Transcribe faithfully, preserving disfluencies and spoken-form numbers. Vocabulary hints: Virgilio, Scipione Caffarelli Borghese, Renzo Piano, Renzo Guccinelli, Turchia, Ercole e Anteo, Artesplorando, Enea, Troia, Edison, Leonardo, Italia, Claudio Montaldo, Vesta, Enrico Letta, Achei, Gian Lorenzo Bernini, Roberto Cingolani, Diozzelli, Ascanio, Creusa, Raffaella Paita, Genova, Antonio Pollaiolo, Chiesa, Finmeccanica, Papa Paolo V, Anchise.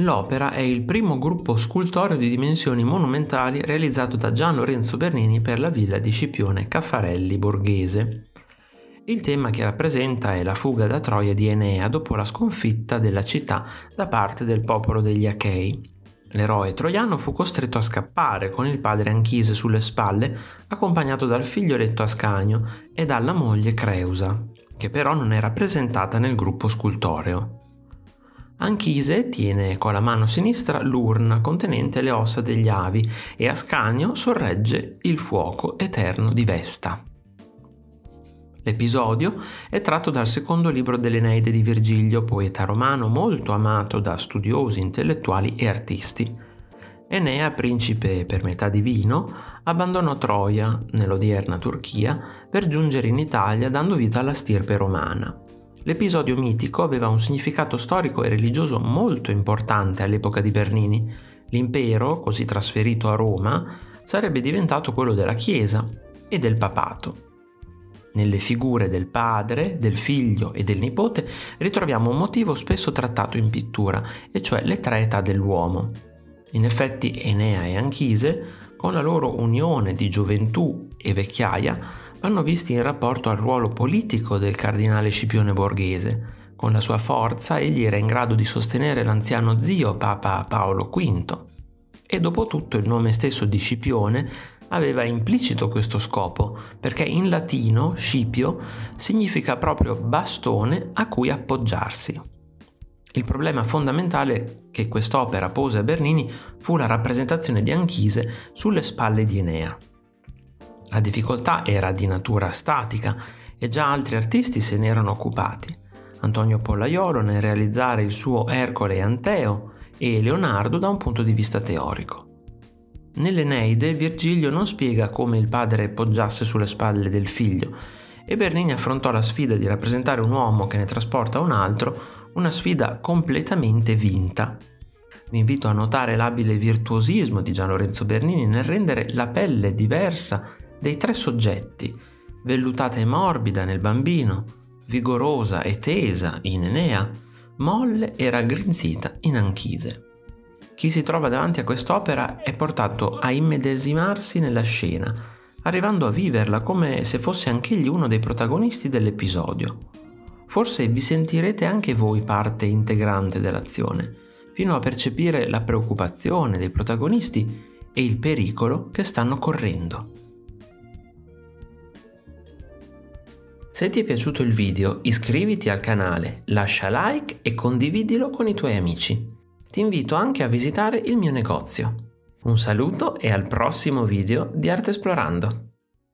L'opera è il primo gruppo scultoreo di dimensioni monumentali realizzato da Gian Lorenzo Bernini per la villa di Scipione Caffarelli Borghese. Il tema che rappresenta è la fuga da Troia di Enea dopo la sconfitta della città da parte del popolo degli Achei. L'eroe troiano fu costretto a scappare con il padre Anchise sulle spalle, accompagnato dal figlioletto Ascanio e dalla moglie Creusa, che però non è rappresentata nel gruppo scultoreo. Anchise tiene con la mano sinistra l'urna contenente le ossa degli avi e Ascanio sorregge il fuoco eterno di Vesta. L'episodio è tratto dal secondo libro dell'Eneide di Virgilio, poeta romano molto amato da studiosi, intellettuali e artisti. Enea, principe per metà divino, abbandonò Troia, nell'odierna Turchia, per giungere in Italia dando vita alla stirpe romana. L'episodio mitico aveva un significato storico e religioso molto importante all'epoca di Bernini. L'impero, così trasferito a Roma, sarebbe diventato quello della Chiesa e del papato. Nelle figure del padre, del figlio e del nipote ritroviamo un motivo spesso trattato in pittura, e cioè le tre età dell'uomo. In effetti Enea e Anchise, con la loro unione di gioventù e vecchiaia, vanno visti in rapporto al ruolo politico del cardinale Scipione Borghese. Con la sua forza egli era in grado di sostenere l'anziano zio Papa Paolo quinto, e dopo tutto il nome stesso di Scipione aveva implicito questo scopo, perché in latino Scipio significa proprio bastone a cui appoggiarsi. Il problema fondamentale che quest'opera pose a Bernini fu la rappresentazione di Anchise sulle spalle di Enea. La difficoltà era di natura statica e già altri artisti se ne erano occupati. Antonio Pollaiolo nel realizzare il suo Ercole e Anteo e Leonardo da un punto di vista teorico. Nell'Eneide Virgilio non spiega come il padre poggiasse sulle spalle del figlio e Bernini affrontò la sfida di rappresentare un uomo che ne trasporta un altro, una sfida completamente vinta. Vi invito a notare l'abile virtuosismo di Gian Lorenzo Bernini nel rendere la pelle diversa dei tre soggetti, vellutata e morbida nel bambino, vigorosa e tesa in Enea, molle e raggrinzita in Anchise. Chi si trova davanti a quest'opera è portato a immedesimarsi nella scena, arrivando a viverla come se fosse anch'egli uno dei protagonisti dell'episodio. Forse vi sentirete anche voi parte integrante dell'azione, fino a percepire la preoccupazione dei protagonisti e il pericolo che stanno correndo. Se ti è piaciuto il video, iscriviti al canale, lascia like e condividilo con i tuoi amici. Ti invito anche a visitare il mio negozio. Un saluto e al prossimo video di Artesplorando!